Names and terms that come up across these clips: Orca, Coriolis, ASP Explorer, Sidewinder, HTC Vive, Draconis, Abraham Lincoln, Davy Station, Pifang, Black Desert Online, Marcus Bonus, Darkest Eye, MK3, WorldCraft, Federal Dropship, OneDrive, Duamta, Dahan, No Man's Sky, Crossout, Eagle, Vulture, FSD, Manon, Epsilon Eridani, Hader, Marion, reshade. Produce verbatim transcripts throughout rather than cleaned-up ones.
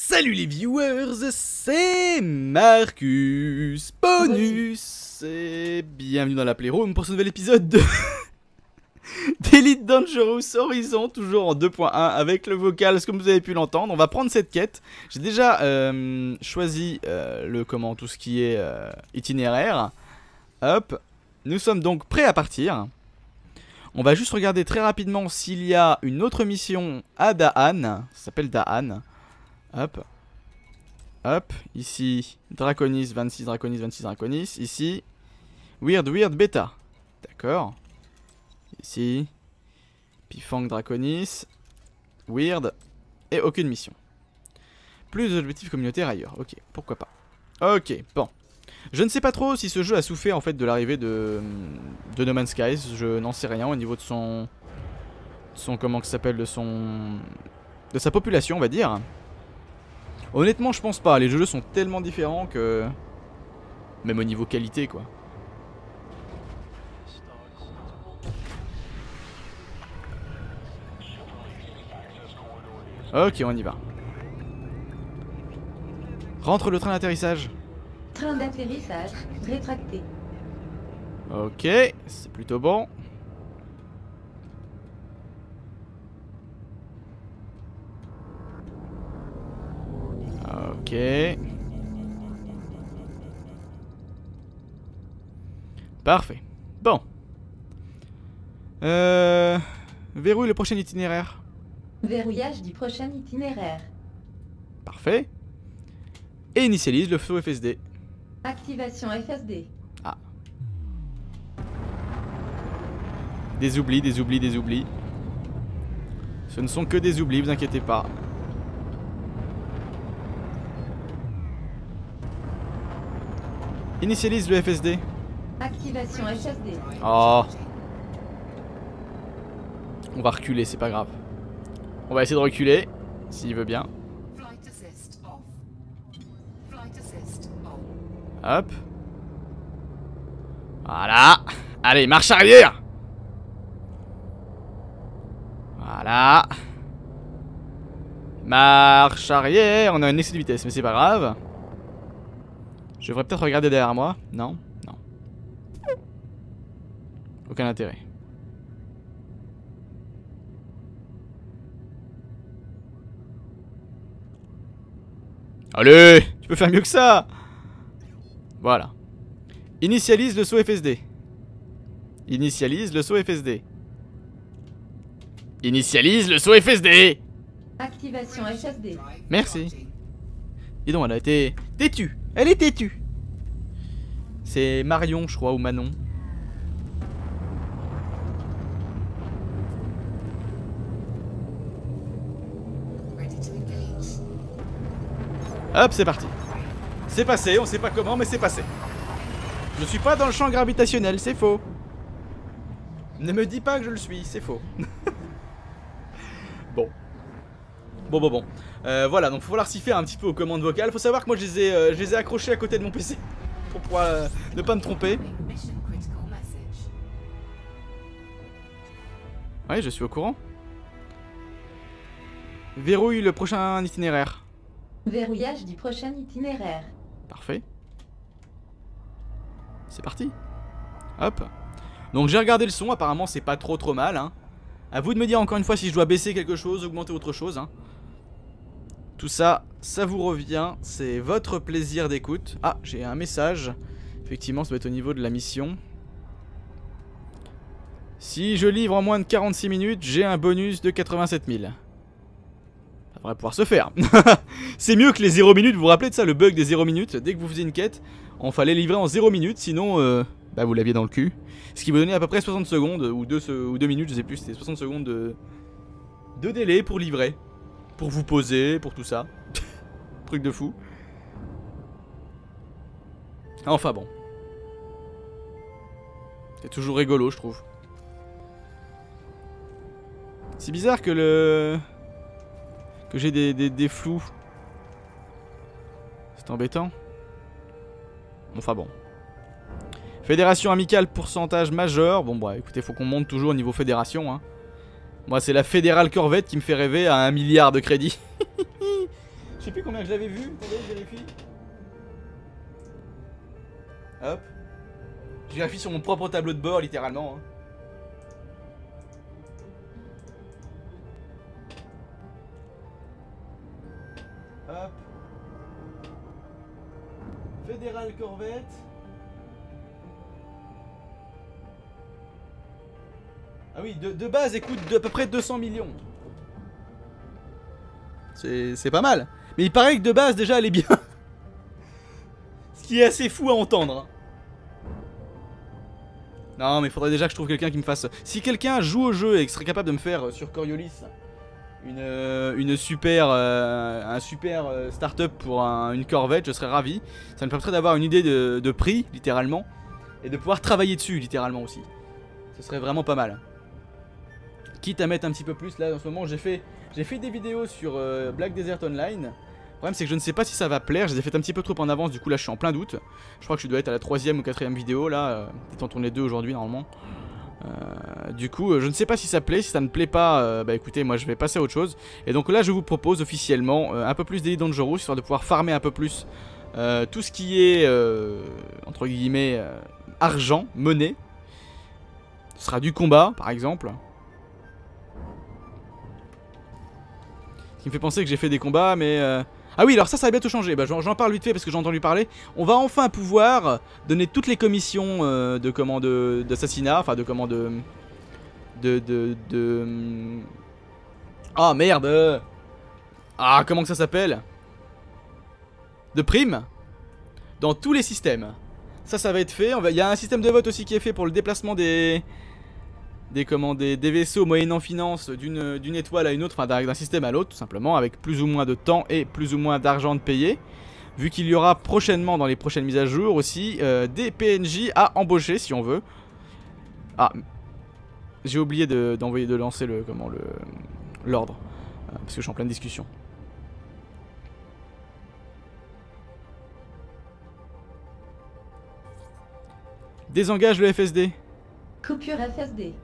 Salut les viewers, c'est Marcus Bonus et bienvenue dans la Playroom pour ce nouvel épisode de d'Elite Dangerous Horizon, toujours en deux point un avec le vocal, comme vous avez pu l'entendre. On va prendre cette quête. J'ai déjà euh, choisi euh, le comment, tout ce qui est euh, itinéraire. Hop, nous sommes donc prêts à partir. On va juste regarder très rapidement s'il y a une autre mission à Dahan. Ça s'appelle Dahan. Hop, hop, ici, Draconis, vingt-six, Draconis, vingt-six, Draconis, ici, Weird, Weird, Beta, d'accord, ici, Pifang, Draconis, Weird, et aucune mission. Plus d'objectifs communautaires ailleurs, ok, pourquoi pas. Ok, bon, je ne sais pas trop si ce jeu a souffert en fait de l'arrivée de, de No Man's Sky, je n'en sais rien au niveau de son, de son, comment que ça s'appelle, de son, de sa population on va dire. Honnêtement je pense pas, les jeux sont tellement différents que... Même au niveau qualité quoi. Ok, on y va. Rentre le train d'atterrissage. Train d'atterrissage rétracté. Ok, c'est plutôt bon. Ok. Parfait. Bon. Euh... Verrouille le prochain itinéraire. Verrouillage du prochain itinéraire. Parfait. Et initialise le flot F S D. Activation F S D. Ah. Des oublis, des oublis, des oublis. Ce ne sont que des oublis, vous inquiétez pas. Initialise le F S D. Activation F S D. Oh. On va reculer, c'est pas grave. On va essayer de reculer, s'il veut bien. Hop. Voilà. Allez, marche arrière. Voilà. Marche arrière. On a un excès de vitesse, mais c'est pas grave. Je devrais peut-être regarder derrière moi. Non, non. Aucun intérêt. Allez, tu peux faire mieux que ça. Voilà. Initialise le saut F S D. Initialise le saut F S D. Initialise le saut F S D. Activation F S D. Merci. Dis donc, elle a été têtue. Elle est têtue. C'est Marion, je crois, ou Manon. Hop, c'est parti. C'est passé, on sait pas comment, mais c'est passé. Je suis pas dans le champ gravitationnel, c'est faux. Ne me dis pas que je le suis, c'est faux. Bon. Bon, bon, bon. Euh, voilà, donc faut falloir s'y faire un petit peu aux commandes vocales. Faut savoir que moi je les ai, euh, je les ai accrochées à côté de mon P C pour pouvoir euh, ne pas me tromper. Ouais, je suis au courant. Verrouille le prochain itinéraire. Verrouillage du prochain itinéraire. Parfait. C'est parti. Hop. Donc j'ai regardé le son, apparemment c'est pas trop trop mal. Hein. À vous de me dire encore une fois si je dois baisser quelque chose, augmenter autre chose. Hein. Tout ça, ça vous revient, c'est votre plaisir d'écoute. Ah, j'ai un message. Effectivement, ça doit être au niveau de la mission. Si je livre en moins de quarante-six minutes, j'ai un bonus de quatre-vingt-sept mille. Ça devrait pouvoir se faire. C'est mieux que les zéro minutes, vous vous rappelez de ça, le bug des zéro minutes. Dès que vous faisiez une quête, on fallait livrer en zéro minutes, sinon euh, bah, vous l'aviez dans le cul. Ce qui vous donnait à peu près soixante secondes, ou deux, ou deux minutes, je sais plus, c'était soixante secondes de, de délai pour livrer. Pour vous poser, pour tout ça. Truc de fou. Enfin bon. C'est toujours rigolo, je trouve. C'est bizarre que le... Que j'ai des, des, des flous. C'est embêtant. Enfin bon. Fédération amicale, pourcentage majeur. Bon bah écoutez, faut qu'on monte toujours au niveau fédération, hein. Moi c'est la Federal Corvette qui me fait rêver à un milliard de crédits. Je sais plus combien que je l'avais vu. Attendez, je vérifie. Hop. Je vérifie sur mon propre tableau de bord, littéralement. Hein. Hop. Federal Corvette. Ah oui, de, de base, elle coûte d'à peu près deux cents millions. C'est pas mal. Mais il paraît que de base, déjà, elle est bien. Ce qui est assez fou à entendre. Non, mais il faudrait déjà que je trouve quelqu'un qui me fasse... Si quelqu'un joue au jeu et qui serait capable de me faire, euh, sur Coriolis, une, euh, une super... Euh, un super euh, start-up pour un, une Corvette, je serais ravi. Ça me permettrait d'avoir une idée de, de prix, littéralement. Et de pouvoir travailler dessus, littéralement, aussi. Ce serait vraiment pas mal. Quitte à mettre un petit peu plus, là en ce moment j'ai fait j'ai fait des vidéos sur euh, Black Desert Online. Le problème c'est que je ne sais pas si ça va plaire, je les ai fait un petit peu trop en avance, du coup là je suis en plein doute. Je crois que je dois être à la troisième ou quatrième vidéo là, euh, étant tourné deux aujourd'hui normalement. Euh, du coup euh, je ne sais pas si ça plaît, si ça ne plaît pas, euh, bah écoutez moi je vais passer à autre chose. Et donc là je vous propose officiellement euh, un peu plus d'Eli Dangerous, histoire de pouvoir farmer un peu plus euh, tout ce qui est euh, entre guillemets euh, argent, monnaie. Ce sera du combat par exemple. Ce qui me fait penser que j'ai fait des combats, mais... Euh... Ah oui, alors ça, ça va bientôt changer. Bah, j'en parle vite fait parce que j'ai entendu parler. On va enfin pouvoir donner toutes les commissions euh, de comment d'assassinat, enfin de comment de... De... de... de... Ah, merde! Ah, comment que ça s'appelle? De primes? Dans tous les systèmes. Ça, ça va être fait. On va... Il y a un système de vote aussi qui est fait pour le déplacement des... Des, comment, des, des vaisseaux moyennant finance d'une étoile à une autre, enfin d'un système à l'autre tout simplement, avec plus ou moins de temps et plus ou moins d'argent de payer. Vu qu'il y aura prochainement, dans les prochaines mises à jour aussi, euh, des P N J à embaucher si on veut. Ah, j'ai oublié d'envoyer, de, de lancer le comment le l'ordre, euh, parce que je suis en pleine discussion. Désengage le F S D. Coupure F S D.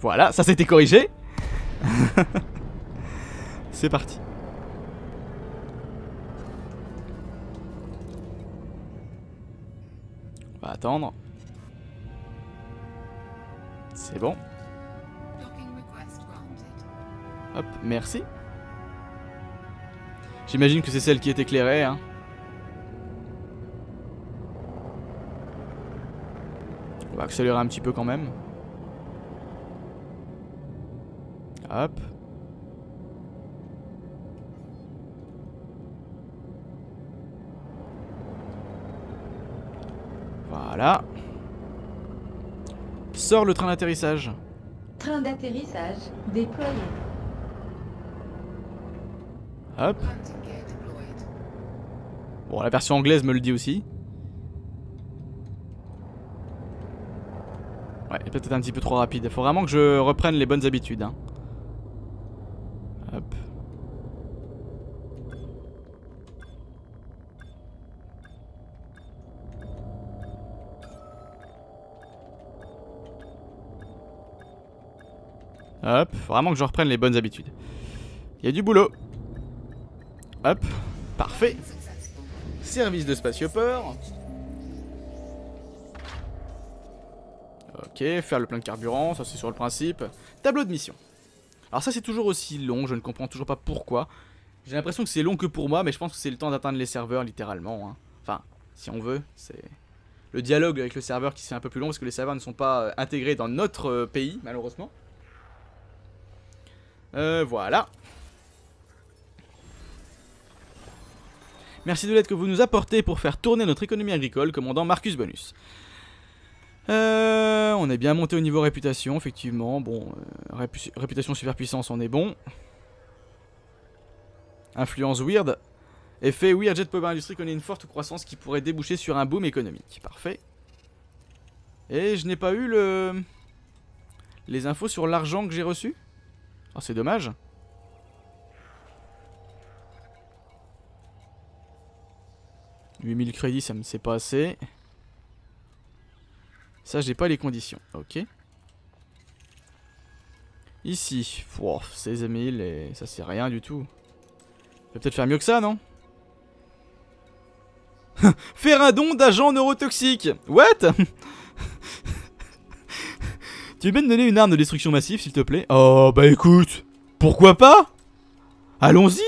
Voilà, ça c'était corrigé. C'est parti. On va attendre. C'est bon. Hop, merci. J'imagine que c'est celle qui est éclairée, hein. On va accélérer un petit peu quand même. Hop. Voilà. Sors le train d'atterrissage. Train d'atterrissage déployé. Hop. Bon, la version anglaise me le dit aussi. Ouais, peut-être un petit peu trop rapide. Faut vraiment que je reprenne les bonnes habitudes, hein. Hop. Hop, vraiment que je reprenne les bonnes habitudes. Il y a du boulot. Hop, parfait. Service de spatioport. Ok, faire le plein de carburant, ça c'est sur le principe. Tableau de mission. Alors ça c'est toujours aussi long, je ne comprends toujours pas pourquoi. J'ai l'impression que c'est long que pour moi, mais je pense que c'est le temps d'atteindre les serveurs littéralement, hein. Enfin, si on veut, c'est le dialogue avec le serveur qui se fait un peu plus long parce que les serveurs ne sont pas intégrés dans notre pays, malheureusement. Euh, voilà. Merci de l'aide que vous nous apportez pour faire tourner notre économie agricole, commandant Marcus Bonus. Euh, on est bien monté au niveau réputation, effectivement. Bon, euh, répu réputation superpuissance, on est bon. Influence weird. Effet weird jet pop industrie connaît une forte croissance qui pourrait déboucher sur un boom économique. Parfait. Et je n'ai pas eu le... les infos sur l'argent que j'ai reçu. Oh, c'est dommage. huit mille crédits, ça me c'est pas assez. Ça, j'ai pas les conditions. Ok. Ici. Wow, seize mille et ça, c'est rien du tout. Je vais peut-être faire mieux que ça, non? Faire un don d'agent neurotoxique. What? Tu veux bien me donner une arme de destruction massive, s'il te plaît? Oh, bah écoute, pourquoi pas? Allons-y.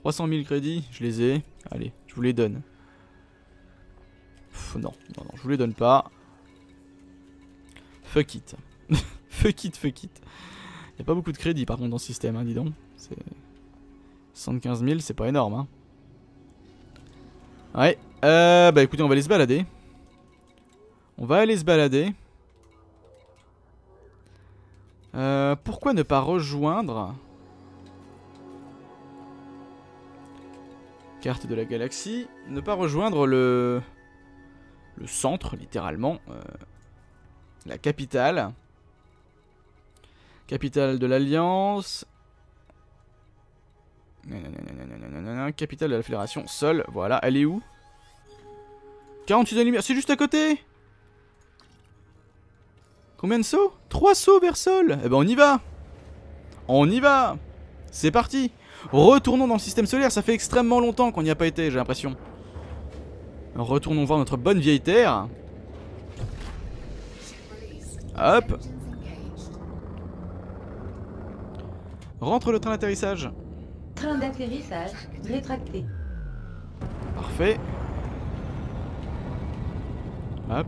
Trois cent mille crédits, je les ai. Allez, je vous les donne. Pff, non, non, non, je vous les donne pas. Fuck it. Fuck it, fuck it. Y'a pas beaucoup de crédits par contre dans ce système, hein, dis donc. C'est... soixante-quinze mille, c'est pas énorme, hein. Ouais, euh, bah écoutez, on va aller se balader. On va aller se balader. Euh, pourquoi ne pas rejoindre... Carte de la galaxie. Ne pas rejoindre le... Le centre, littéralement. Euh, la capitale. Capitale de l'Alliance. Capitale de la Fédération, seule, voilà, elle est où? quarante-huit de lumière, c'est juste à côté. Combien de sauts? trois sauts vers sol. Eh ben on y va. On y va. C'est parti. Retournons dans le système solaire, ça fait extrêmement longtemps qu'on n'y a pas été, j'ai l'impression. Retournons voir notre bonne vieille Terre. Hop. Rentre le train d'atterrissage. Train d'atterrissage rétracté. Parfait. Hop.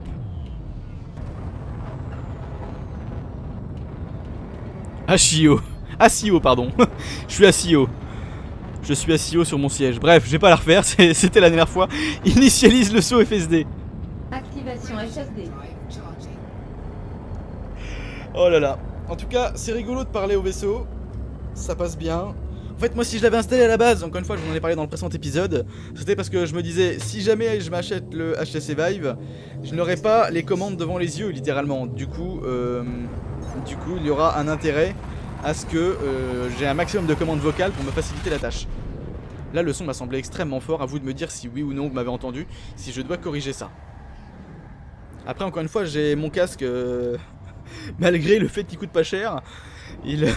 Ashio. Ashio, pardon. Je suis Ashio. Je suis Ashio sur mon siège. Bref, je vais pas la refaire, c'était la dernière fois. Initialise le saut F S D. Activation F S D. Oh là là. En tout cas, c'est rigolo de parler au vaisseau. Ça passe bien. En fait, moi, si je l'avais installé à la base, encore une fois, je vous en ai parlé dans le précédent épisode, c'était parce que je me disais, si jamais je m'achète le H T C Vive, je n'aurai pas les commandes devant les yeux, littéralement. Du coup, euh, du coup, il y aura un intérêt à ce que euh, j'ai un maximum de commandes vocales pour me faciliter la tâche. Là, le son m'a semblé extrêmement fort. À vous de me dire si oui ou non vous m'avez entendu, si je dois corriger ça. Après, encore une fois, j'ai mon casque, euh, malgré le fait qu'il coûte pas cher, il...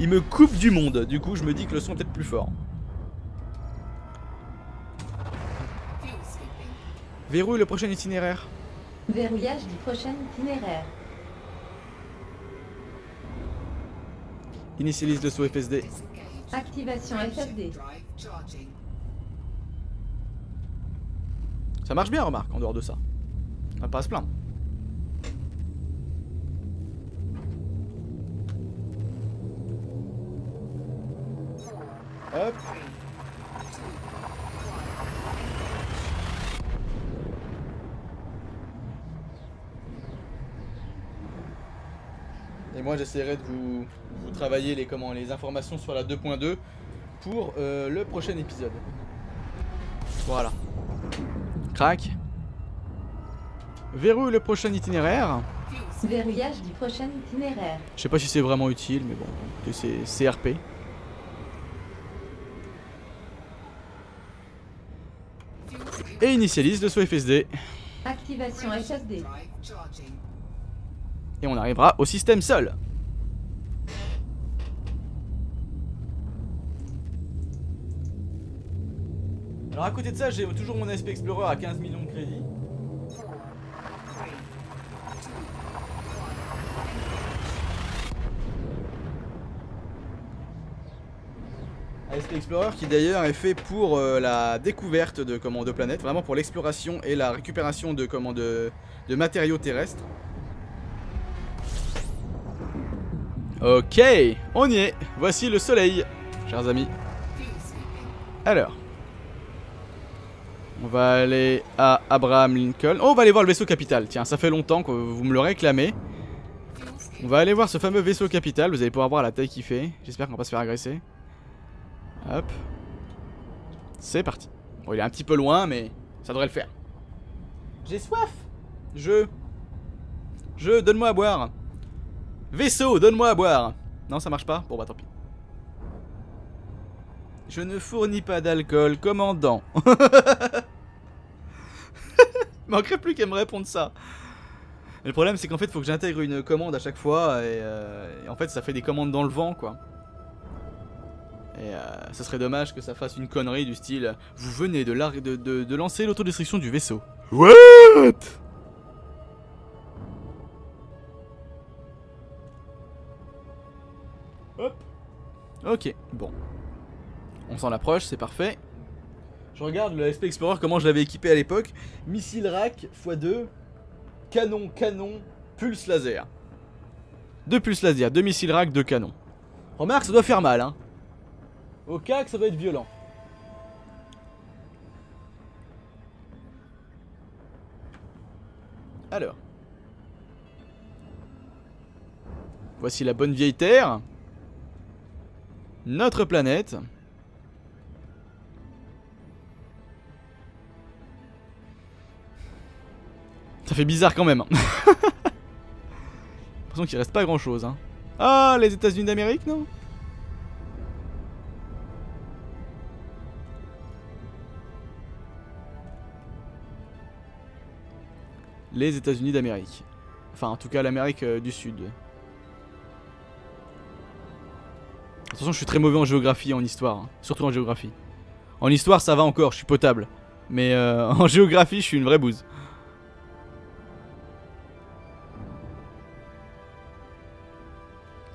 Il me coupe du monde, du coup je me dis que le son est peut-être plus fort. Verrouille le prochain itinéraire. Verrouillage du prochain itinéraire. Initialise le saut F S D. Activation F S D. Ça marche bien, remarque, en dehors de ça. On va pas se plaindre. Hop. Et moi j'essaierai de vous, vous travailler les, comment, les informations sur la deux point deux pour euh, le prochain épisode. Voilà. Crac. Verrouille le prochain itinéraire. Verrouillage du prochain itinéraire. Je sais pas si c'est vraiment utile, mais bon, c'est C R P. Et initialise le saut F S D. Activation F S D. Et on arrivera au système sol. Alors à côté de ça, j'ai toujours mon A S P Explorer à quinze millions de crédits. A S P Explorer qui d'ailleurs est fait pour euh, la découverte de, comment, de planètes, vraiment pour l'exploration et la récupération de, comment, de, de matériaux terrestres. Ok, on y est, voici le soleil, chers amis. Alors, on va aller à Abraham Lincoln. Oh, on va aller voir le vaisseau capital, tiens, ça fait longtemps que vous me le réclamez. On va aller voir ce fameux vaisseau capital, vous allez pouvoir voir la taille qu'il fait, j'espère qu'on va pas se faire agresser. Hop. C'est parti. Bon, il est un petit peu loin, mais ça devrait le faire. J'ai soif. Je. Je, donne-moi à boire. Vaisseau, donne-moi à boire. Non, ça marche pas. Bon, bah tant pis. Je ne fournis pas d'alcool, commandant. Il manquerait plus qu'à me répondre ça. Et le problème, c'est qu'en fait, il faut que j'intègre une commande à chaque fois. Et, euh, et en fait, ça fait des commandes dans le vent, quoi. Et euh, ça serait dommage que ça fasse une connerie du style « Vous venez de, la, de, de, de lancer l'autodestruction du vaisseau. » What? Hop. Ok, bon. On s'en approche, c'est parfait. Je regarde le A S P Explorer, comment je l'avais équipé à l'époque. Missile rack, fois deux, canon, canon, pulse laser. Deux pulses laser, deux missiles rack, deux canons. Remarque, ça doit faire mal, hein. Au cas que ça doit être violent. Alors. Voici la bonne vieille Terre. Notre planète. Ça fait bizarre quand même. J'ai l'impression qu'il reste pas grand chose, hein. Ah, les États-Unis d'Amérique, non ? Les États-Unis d'Amérique. Enfin, en tout cas, l'Amérique euh, du Sud. Attention, je suis très mauvais en géographie et en histoire. Hein. Surtout en géographie. En histoire, ça va encore, je suis potable. Mais euh, en géographie, je suis une vraie bouse.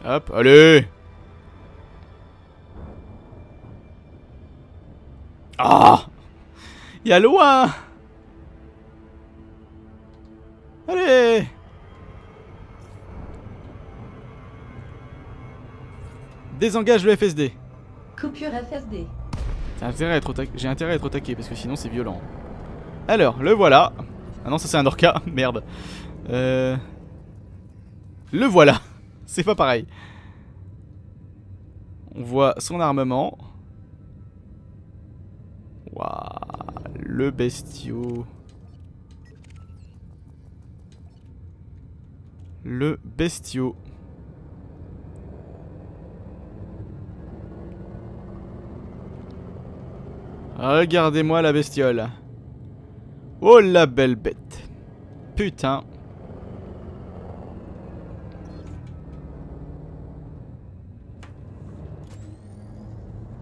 Hop, allez! Ah! Y'a loin! Allez! Désengage le F S D. Coupure F S D. J'ai intérêt à être au taquet, intérêt à être au taquet parce que sinon c'est violent. Alors, le voilà. Ah non, ça c'est un Orca, merde. Euh... Le voilà. C'est pas pareil. On voit son armement. Waouh, le bestiau. Le bestiau. Regardez-moi la bestiole. Oh la belle bête. Putain.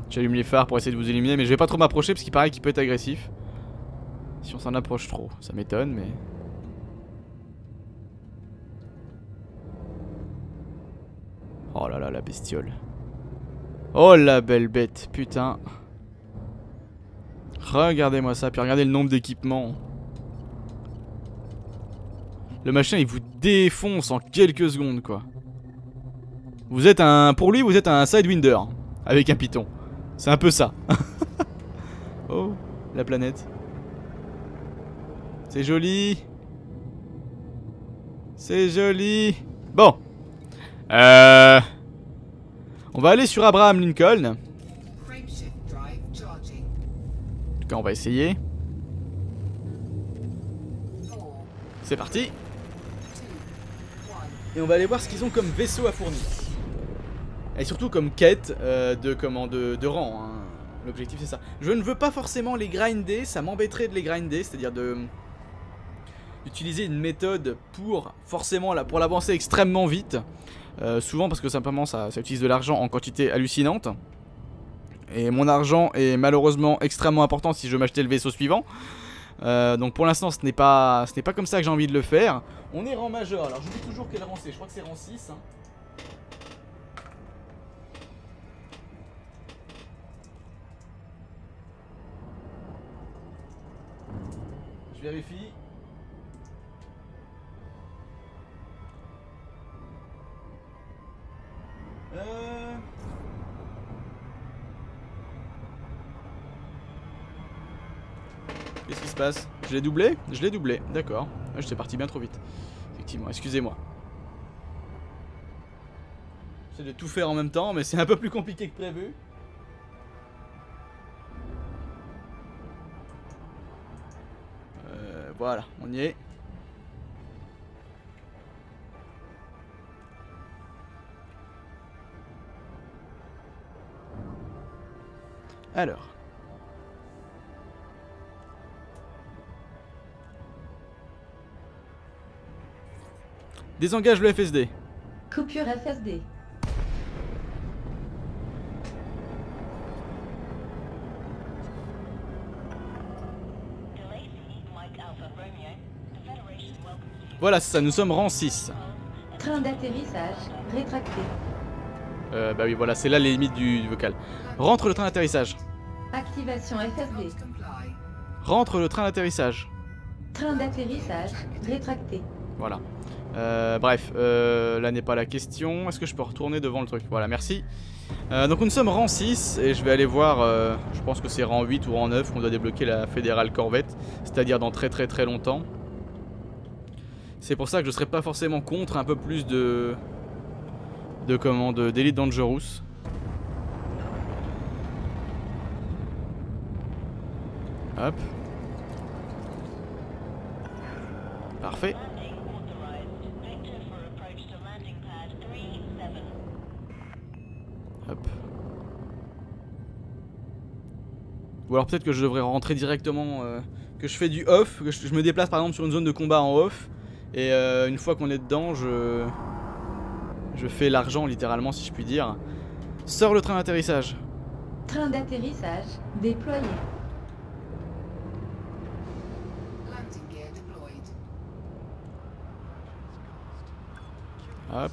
J'allume les phares pour essayer de vous éliminer, mais je vais pas trop m'approcher parce qu'il paraît qu'il peut être agressif. Si on s'en approche trop, ça m'étonne, mais... Oh là là, la bestiole. Oh la belle bête, putain. Regardez-moi ça, puis regardez le nombre d'équipements. Le machin, il vous défonce en quelques secondes, quoi. Vous êtes un... Pour lui, vous êtes un Sidewinder. Avec un piton. C'est un peu ça. Oh, la planète. C'est joli. C'est joli. Bon. Euh... On va aller sur Abraham Lincoln. En tout cas, on va essayer. C'est parti. Et on va aller voir ce qu'ils ont comme vaisseau à fournir. Et surtout comme quête euh, de, comment, de, de rang. Hein. L'objectif c'est ça. Je ne veux pas forcément les grinder, ça m'embêterait de les grinder, c'est-à-dire de... Utiliser une méthode pour forcément la, pour l'avancer extrêmement vite, euh, souvent parce que simplement ça, ça utilise de l'argent en quantité hallucinante. Et mon argent est malheureusement extrêmement important si je veux m'acheter le vaisseau suivant. euh, Donc pour l'instant ce n'est pas, ce n'est pas comme ça que j'ai envie de le faire. On est rang majeur, alors je dis toujours quel rang c'est, je crois que c'est rang six hein. Je vérifie. Euh... Qu'est-ce qui se passe? Je l'ai doublé? Je l'ai doublé, d'accord. Ah, j'étais parti bien trop vite. Effectivement, excusez-moi. J'essaie de tout faire en même temps, mais c'est un peu plus compliqué que prévu. Euh, voilà, on y est. Alors. Désengage le F S D. Coupure F S D. Voilà, c'est ça, nous sommes rang six. Train d'atterrissage rétracté. Euh, bah oui, voilà, c'est là les limites du, du vocal. Rentre le train d'atterrissage. Activation F S D. Rentre le train d'atterrissage. Train d'atterrissage rétracté. Voilà. Euh, bref, euh, là n'est pas la question. Est-ce que je peux retourner devant le truc? Voilà, merci. Euh, donc nous sommes rang six et je vais aller voir, euh, je pense que c'est rang huit ou rang neuf qu'on doit débloquer la Federal Corvette, c'est-à-dire dans très très très longtemps. C'est pour ça que je ne serais pas forcément contre un peu plus de... de comment, de d'Elite Dangerous. Hop. Parfait. Hop. Ou alors peut-être que je devrais rentrer directement, euh, que je fais du off, que je, je me déplace par exemple sur une zone de combat en off. Et euh, une fois qu'on est dedans, je... je fais l'argent littéralement, si je puis dire. Sors le train d'atterrissage. Train d'atterrissage déployé. Hop.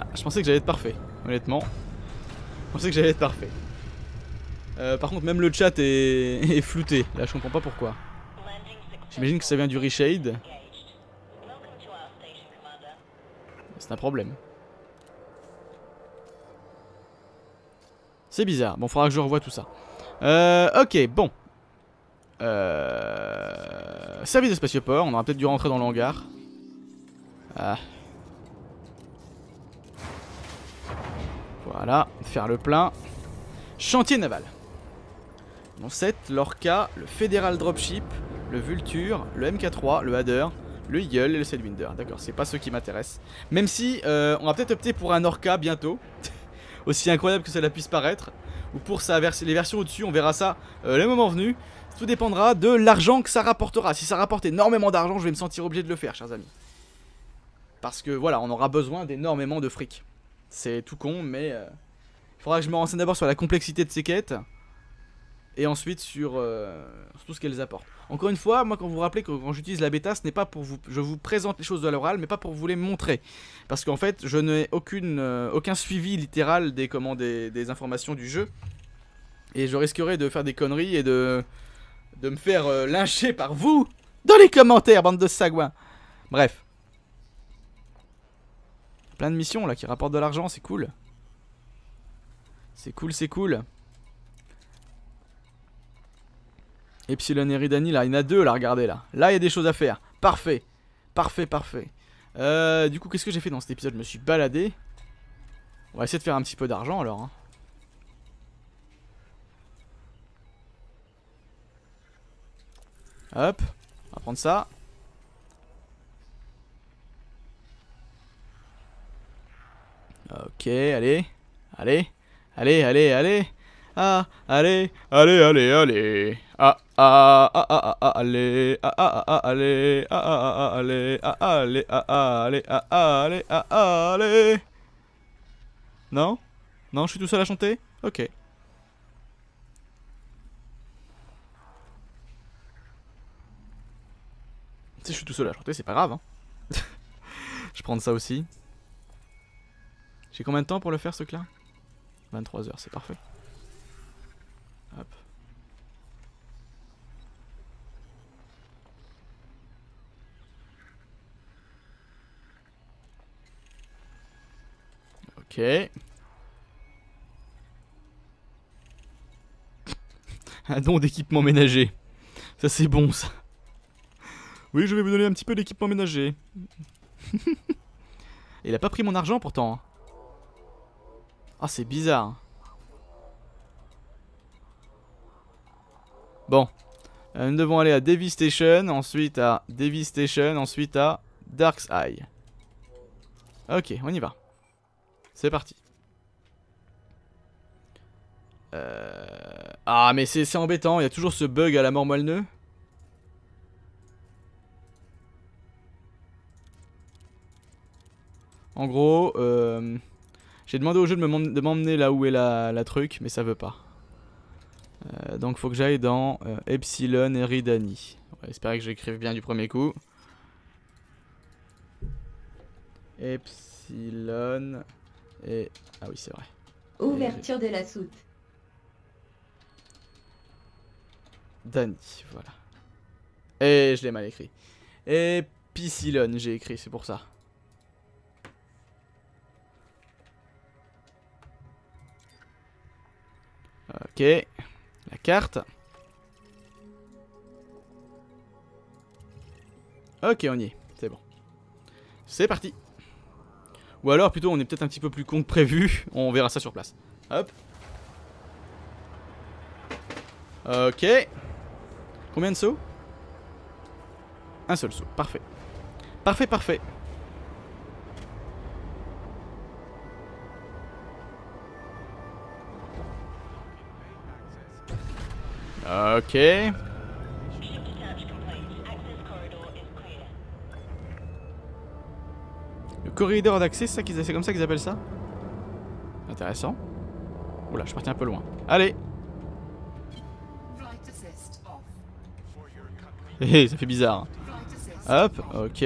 Ah, je pensais que j'allais être parfait, honnêtement. Je pensais que j'allais être parfait. Euh, par contre, même le chat est, est flouté. Là, je comprends pas pourquoi. J'imagine que ça vient du reshade. C'est un problème. C'est bizarre. Bon, faudra que je revoie tout ça. Euh, ok, bon. Euh... Service de spatioport. On aura peut-être dû rentrer dans le hangar. Ah. Voilà. Faire le plein. Chantier naval. Mon sept, l'Orca, le Federal Dropship, le Vulture, le M K trois, le Hader, le Eagle et le Sidewinder. D'accord, c'est pas ceux qui m'intéressent. Même si euh, on va peut-être opter pour un Orca bientôt. Aussi incroyable que cela puisse paraître. Ou pour ça, les versions au-dessus, on verra ça euh, le moment venu. Tout dépendra de l'argent que ça rapportera. Si ça rapporte énormément d'argent, je vais me sentir obligé de le faire, chers amis. Parce que voilà, on aura besoin d'énormément de fric. C'est tout con, mais... Euh... faudra que je me renseigne d'abord sur la complexité de ces quêtes et ensuite sur, euh, sur tout ce qu'elles apportent. Encore une fois, moi quand vous vous rappelez que quand j'utilise la bêta, ce n'est pas pour vous... je vous présente les choses à l'oral, mais pas pour vous les montrer. Parce qu'en fait, je n'ai aucune euh, aucun suivi littéral des, comment, des, des informations du jeu. Et je risquerais de faire des conneries et de, de me faire euh, lyncher par vous dans les commentaires, bande de sagouins. Bref. Plein de missions là qui rapportent de l'argent, c'est cool. C'est cool, c'est cool. Epsilon Eridani, là, il y en a deux, là, regardez, là. Là, il y a des choses à faire. Parfait. Parfait, parfait. Euh, du coup, qu'est-ce que j'ai fait dans cet épisode? Je me suis baladé. On va essayer de faire un petit peu d'argent, alors. Hein. Hop. On va prendre ça. Ok, allez. Allez. Allez, allez, allez. Ah, allez, allez, allez, allez. Ah, ah, ah, ah, ah, allez. Ah, ah, ah, allez. Ah, ah, ah, allez. Ah, allez, ah, allez, ah, allez, ah, allez. Non? Non, je suis tout seul à chanter? Ok. Si je suis tout seul à chanter, c'est pas grave, hein. Je vais prendre ça aussi. J'ai combien de temps pour le faire, ce clair? vingt-trois heures, c'est parfait. Hop. Ok. Un don d'équipement ménager. Ça c'est bon ça. Oui, je vais vous donner un petit peu d'équipement ménager. Il a pas pris mon argent pourtant. Ah, c'est bizarre. Bon. Euh, nous devons aller à Davy Station, ensuite à Davy Station, ensuite à Darkest Eye. Ok, on y va. C'est parti. Euh... Ah, mais c'est embêtant, il y a toujours ce bug à la mort moelle-neu. En gros, euh... j'ai demandé au jeu de m'emmener là où est la, la truc, mais ça veut pas. Euh, donc faut que j'aille dans euh, Epsilon Eridani. Ouais, j'espère que j'écrive bien du premier coup. Epsilon et... Ah oui, c'est vrai. Ouverture de la soute. Dani, voilà. Et je l'ai mal écrit. Epsilon, j'ai écrit, c'est pour ça. Ok, la carte. Ok, on y est, c'est bon. C'est parti. Ou alors plutôt on est peut-être un petit peu plus con que prévu, on verra ça sur place. Hop. Ok. Combien de sauts? Un seul saut, parfait. Parfait, parfait. Ok. Le corridor d'accès, c'est comme ça qu'ils appellent ça? Intéressant. Oula, je suis parti un peu loin. Allez. Hé, ça fait bizarre. Hop, ok.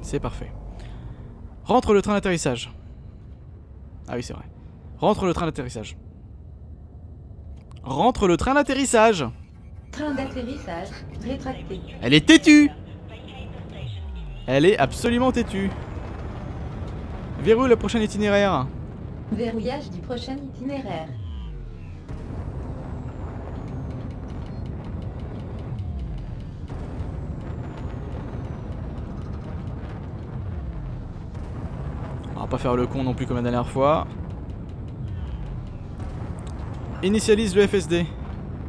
C'est parfait. Rentre le train d'atterrissage. Ah oui, c'est vrai. Rentre le train d'atterrissage. Rentre le train d'atterrissage. Train d'atterrissage rétracté. Elle est têtue. Elle est absolument têtue. Verrouille le prochain itinéraire. Verrouillage du prochain itinéraire. On va pas faire le con non plus comme la dernière fois. Initialise le F S D.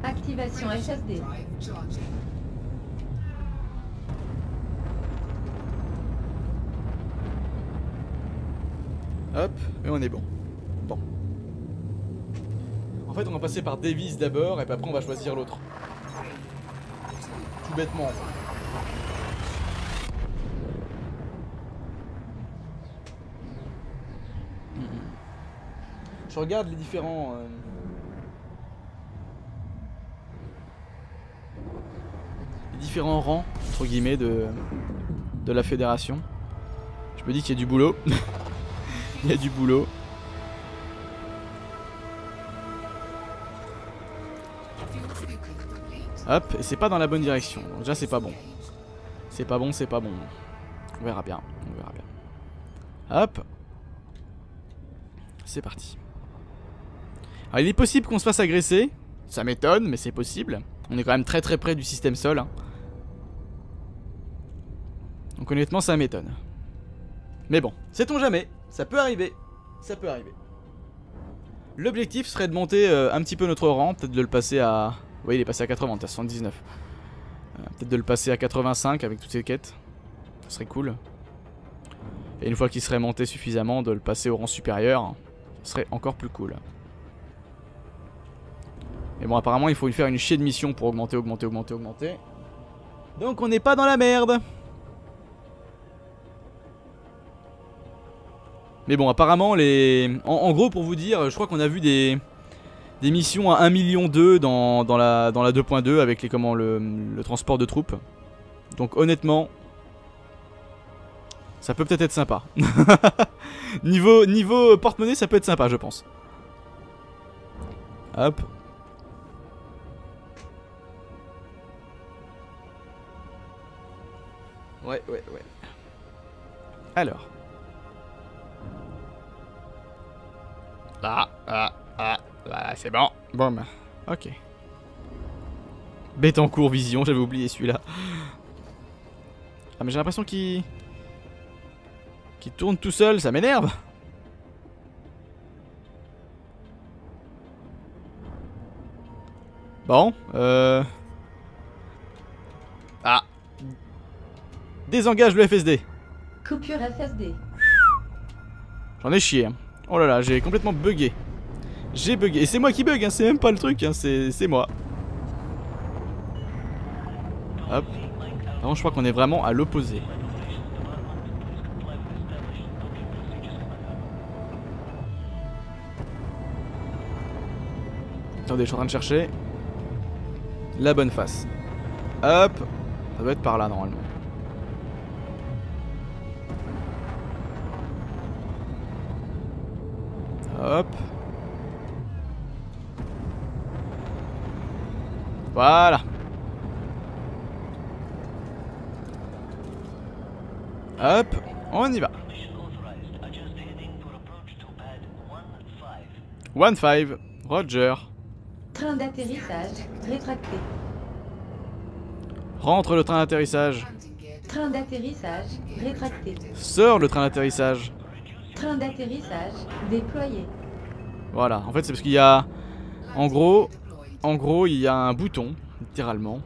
Activation F S D. Hop, et on est bon. Bon. En fait, on va passer par Davis d'abord, et puis après on va choisir l'autre. Tout bêtement. Je regarde les différents... Euh... les différents rangs, entre guillemets, de, de la fédération. Je me dis qu'il y a du boulot. Il y a du boulot. Hop, et c'est pas dans la bonne direction. Donc déjà, c'est pas bon. C'est pas bon, c'est pas bon. On verra bien, on verra bien. Hop. C'est parti. Alors, il est possible qu'on se fasse agresser. Ça m'étonne, mais c'est possible. On est quand même très très près du système sol, hein. Donc honnêtement, ça m'étonne. Mais bon, sait-on jamais. Ça peut arriver. Ça peut arriver. L'objectif serait de monter euh, un petit peu notre rang. Peut-être de le passer à... Oui, il est passé à quatre-vingts, à soixante-dix-neuf. Euh, Peut-être de le passer à quatre-vingt-cinq avec toutes ces quêtes. Ce serait cool. Et une fois qu'il serait monté suffisamment, de le passer au rang supérieur. Ce serait encore plus cool. Et bon, apparemment il faut faire une chier de mission pour augmenter, augmenter, augmenter, augmenter. Donc on n'est pas dans la merde. Mais bon, apparemment les... En, en gros, pour vous dire, je crois qu'on a vu des... des missions à un million dans, dans la, dans la deux point deux avec les, comment, le, le transport de troupes. Donc honnêtement, ça peut peut-être être sympa. Niveau, niveau porte-monnaie, ça peut être sympa, je pense. Hop. Ouais, ouais, ouais. Alors. Ah, ah, ah, voilà, c'est bon. Bon, bah, ok. Bête en cours vision, j'avais oublié celui-là. Ah, mais j'ai l'impression qu'il... qu'il tourne tout seul, ça m'énerve. Bon, euh... ah. Désengage le F S D. Coupure F S D. J'en ai chié. Oh là là, j'ai complètement bugué. J'ai bugué. Et c'est moi qui bug, hein. C'est même pas le truc, hein. C'est moi. Hop. Non, je crois qu'on est vraiment à l'opposé. Attendez, je suis en train de chercher la bonne face. Hop, ça doit être par là normalement. Hop. Voilà. Hop, on y va. quinze, Roger. Train d'atterrissage rétracté. Rentre le train d'atterrissage. Train d'atterrissage rétracté. Sors le train d'atterrissage. Train d'atterrissage déployé. Voilà, en fait c'est parce qu'il y a... En gros, en gros il y a un bouton, littéralement,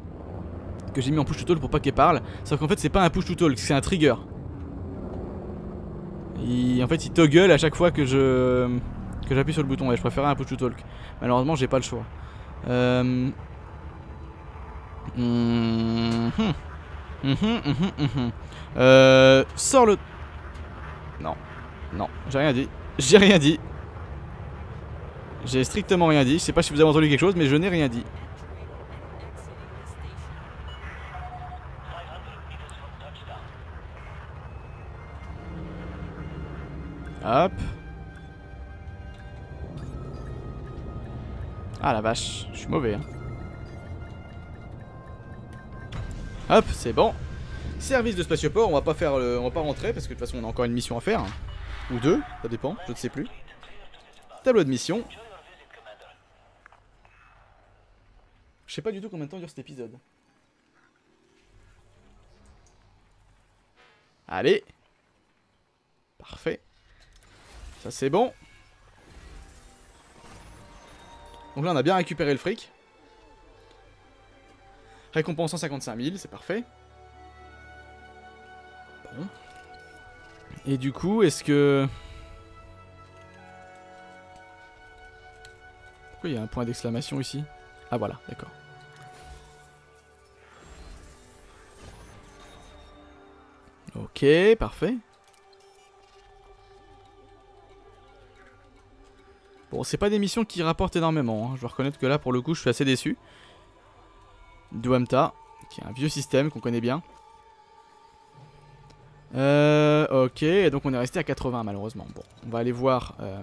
que j'ai mis en push to talk pour pas qu'il parle. Sauf qu'en fait c'est pas un push to talk, c'est un trigger. Il, en fait il toggle à chaque fois que je... que j'appuie sur le bouton, et ouais, je préférais un push to talk. Malheureusement j'ai pas le choix. Euh... Mmh. Mmh. Mmh. Mmh. Mmh. Euh... Sors le... Non. Non, j'ai rien dit. J'ai rien dit. J'ai strictement rien dit. Je sais pas si vous avez entendu quelque chose, mais je n'ai rien dit. Hop. Ah la vache, je suis mauvais, hein. Hop, c'est bon. Service de spatioport, on va pas faire le... on va pas rentrer parce que de toute façon on a encore une mission à faire. Ou deux, ça dépend, je ne sais plus. Tableau de mission. Je sais pas du tout combien de temps dure cet épisode. Allez. Parfait. Ça c'est bon. Donc là on a bien récupéré le fric. Récompense cent cinquante-cinq mille, c'est parfait. Bon. Et du coup, est-ce que... Pourquoi il y a un point d'exclamation ici? Ah voilà, d'accord. Ok, parfait. Bon, c'est pas des missions qui rapportent énormément, hein. Je dois reconnaître que là, pour le coup, je suis assez déçu. Duamta, qui est un vieux système qu'on connaît bien. Euh, ok, et donc on est resté à quatre-vingts malheureusement. Bon, on va aller voir euh,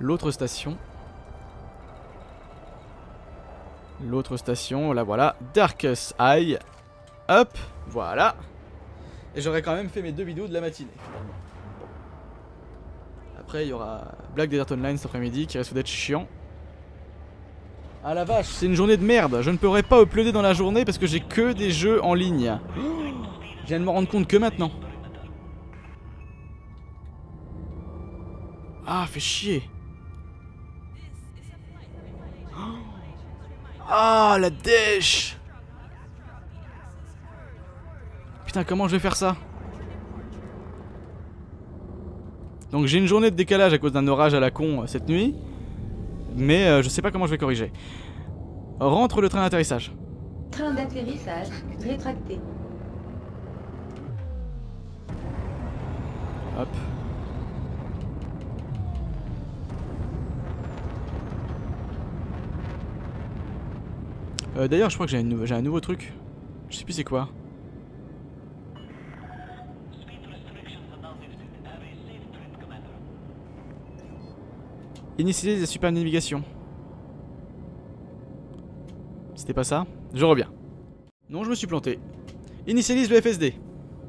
l'autre station. L'autre station, là voilà, Darkest Eye. Hop, voilà. Et j'aurais quand même fait mes deux vidéos de la matinée finalement. Après il y aura Black Desert Online cet après-midi qui risque d'être chiant. Ah la vache, c'est une journée de merde. Je ne pourrai pas uploader dans la journée parce que j'ai que des jeux en ligne. Je viens de me rendre compte que maintenant. Ah, fait chier. Ah, la dèche. Putain, comment je vais faire ça? Donc j'ai une journée de décalage à cause d'un orage à la con cette nuit. Mais euh, je sais pas comment je vais corriger. Rentre le train d'atterrissage. Train d'atterrissage rétracté. Hop. Euh, D'ailleurs, je crois que j'ai nou un nouveau truc. Je sais plus c'est quoi. Initialiser la supernavigation. C'était pas ça? Je reviens. Non, je me suis planté. Initialise le F S D.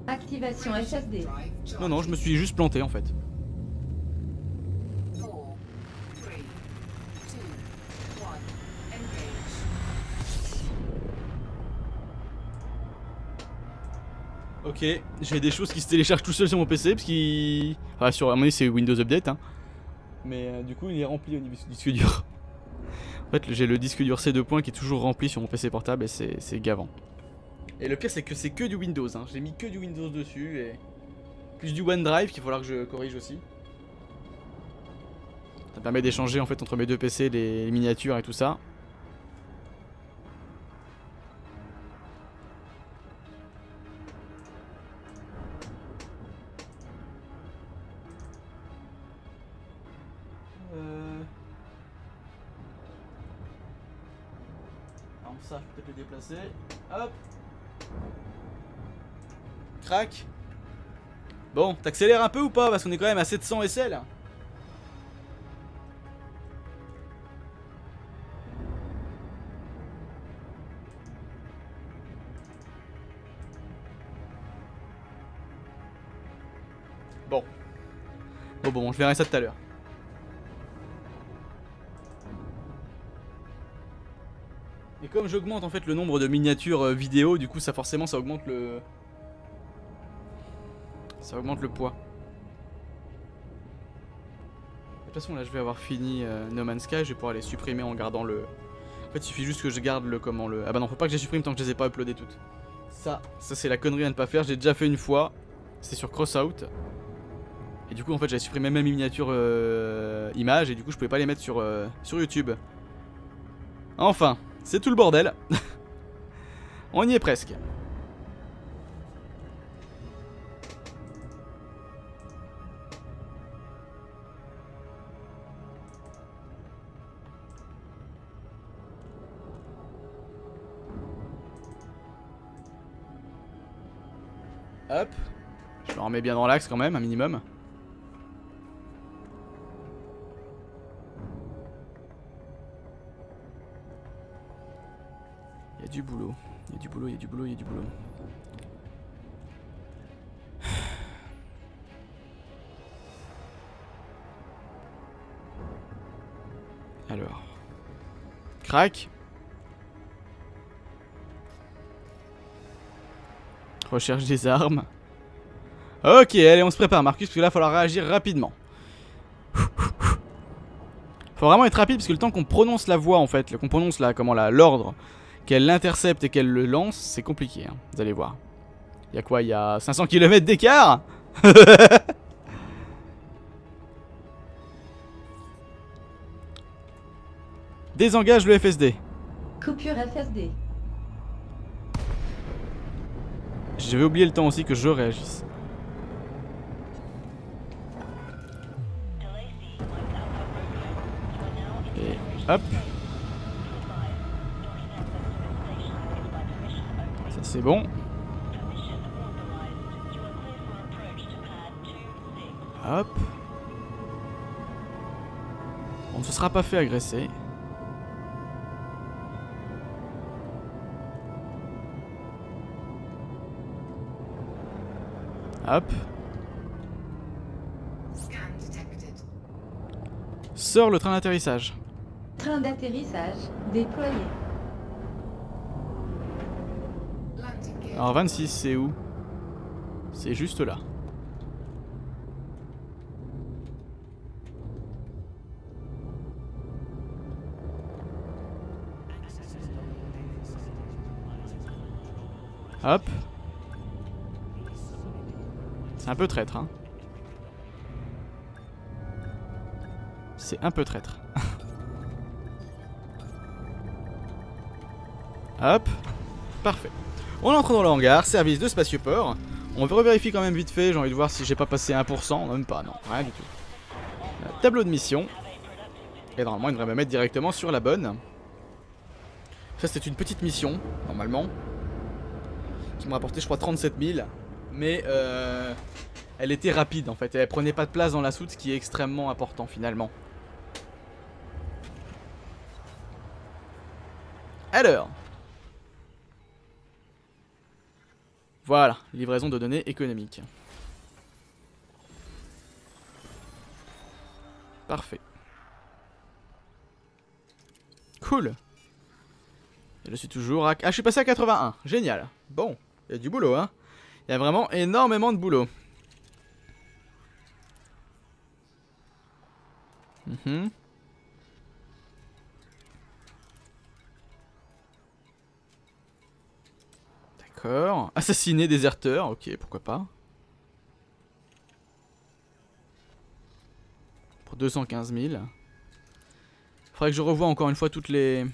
Activation F S D. Non, non, je me suis juste planté en fait. Ok, j'ai des choses qui se téléchargent tout seul sur mon P C parce qu'il... Enfin, sur, à mon avis, c'est Windows Update, hein. Mais euh, du coup, il est rempli au niveau du disque dur. En fait, j'ai le disque dur C deux point qui est toujours rempli sur mon P C portable et c'est gavant. Et le pire c'est que c'est que du Windows, hein. J'ai mis que du Windows dessus et plus du OneDrive qu'il va falloir que je corrige aussi. Ça permet d'échanger en fait entre mes deux P C les miniatures et tout ça. Euh... ça je peux peut-être le déplacer. Hop. Crac. Bon, t'accélères un peu ou pas? Parce qu'on est quand même à sept cents S L. Bon. Bon, bon, je verrai ça tout à l'heure. Et comme j'augmente en fait le nombre de miniatures vidéo, du coup ça forcément ça augmente le... Ça augmente le poids. De toute façon là je vais avoir fini euh, No Man's Sky, je vais pouvoir les supprimer en gardant le... En fait il suffit juste que je garde le... comment le... Ah bah non, faut pas que je les supprime tant que je les ai pas uploadées toutes. Ça, ça c'est la connerie à ne pas faire, j'ai déjà fait une fois, c'est sur Crossout. Et du coup en fait j'avais supprimé même mes miniatures euh, images et du coup je pouvais pas les mettre sur, euh, sur YouTube. Enfin, c'est tout le bordel. On y est presque. Hop, je le remets bien dans l'axe quand même, un minimum. Il y a du boulot, il y a du boulot, il y a du boulot, il y a du boulot. Alors, crac. Recherche des armes. Ok, allez, on se prépare, Marcus, parce que là, il va falloir réagir rapidement. Faut vraiment être rapide, parce que le temps qu'on prononce la voix, en fait, qu'on prononce la, comment la, l'ordre, qu'elle l'intercepte et qu'elle le lance, c'est compliqué, hein. Vous allez voir. Il y a quoi? Il y a cinq cents kilomètres d'écart. Désengage le F S D. Coupure F S D. J'avais oublié le temps aussi que je réagisse. Et hop. Ça c'est bon. Hop. On ne se sera pas fait agresser. Hop. Sors le train d'atterrissage. Train d'atterrissage déployé. Alors vingt-six, c'est où? C'est juste là. Hop. C'est un peu traître, hein. C'est un peu traître. Hop. Parfait. On entre dans le hangar, service de spatioport. On revérifie quand même vite fait, j'ai envie de voir si j'ai pas passé un pour cent. Même pas, non, rien du tout. Tableau de mission. Et normalement, il devrait me mettre directement sur la bonne. Ça, c'est une petite mission, normalement. Qui m'a rapporté, je crois, trente-sept mille. Mais euh, elle était rapide en fait, elle prenait pas de place dans la soute, ce qui est extrêmement important finalement. Alors, voilà, livraison de données économiques. Parfait. Cool. Et je suis toujours à... Ah, je suis passé à quatre-vingt-un, génial. Bon, il y a du boulot, hein. Il y a vraiment énormément de boulot. Mmh. D'accord. Assassiner déserteur, ok, pourquoi pas. Pour deux cent quinze mille. Faudrait que je revoie encore une fois toutes les...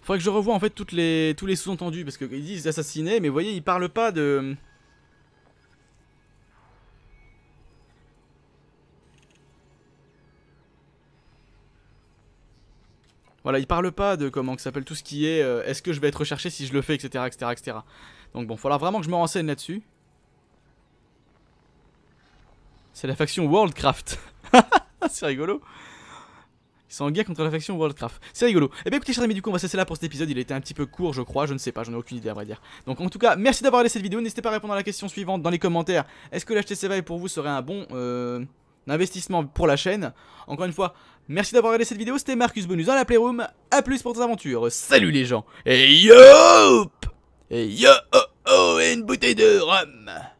Faudrait que je revoie en fait toutes les, tous les sous-entendus, parce qu'ils disent assassiner, mais vous voyez, ils parlent pas de... Voilà, il parle pas de comment que s'appelle tout ce qui est euh, est-ce que je vais être recherché si je le fais, etc, etc, etc. Donc bon, il faudra vraiment que je me renseigne là-dessus. C'est la faction WorldCraft. C'est rigolo. Ils sont en guerre contre la faction WorldCraft. C'est rigolo. Et eh bien écoutez, chers amis, du coup on va cesser là pour cet épisode. Il était un petit peu court, je crois, je ne sais pas, j'en ai aucune idée à vrai dire. Donc en tout cas, merci d'avoir regardé cette vidéo. N'hésitez pas à répondre à la question suivante dans les commentaires. Est-ce que l'H T C Vive pour vous serait un bon euh, investissement pour la chaîne? Encore une fois, merci d'avoir regardé cette vidéo. C'était Marcus Bonus dans la Playroom. A plus pour tes aventures. Salut les gens. Et yop. Et yo oh, oh, et une bouteille de rhum.